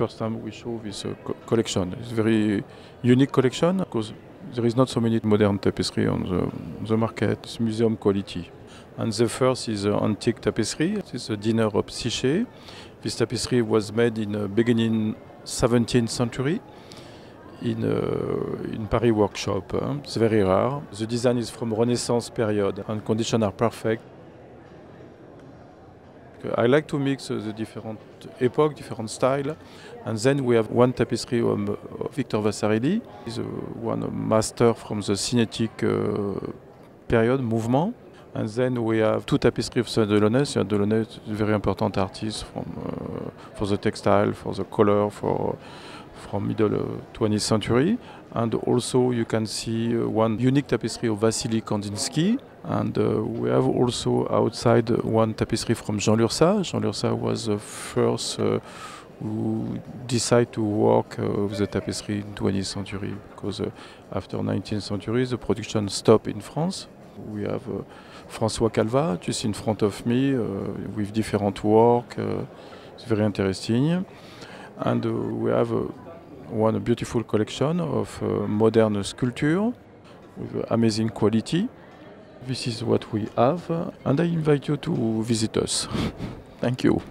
first time we show this collection. It's a very unique collection because there is not so many modern tapestry on the market. It's museum quality. And the first is antique tapestry. It's a dinner of Psyché. This tapestry was made in the beginning 17th century in Paris workshop. It's very rare. The design is from Renaissance period and conditions are perfect. I like to mix the different epochs, different styles, and then we have one tapestry of Victor Vasarely. He's one master from the Cinétique period, movement. And then we have two tapestries of Sonia Delaunay. Sonia Delaunay is a very important artist for the textile, for the color, from middle 20th century. And also you can see one unique tapestry of Wassily Kandinsky. And we have also outside one tapestry from Jean Lurçat. Jean Lurçat was the first who decided to work with the tapestry in 20th century. Because after 19th century, the production stopped in France. We have François Calvat just in front of me with different work. It's very interesting. And we have one beautiful collection of modern sculpture with amazing quality. This is what we have, and I invite you to visit us. Thank you.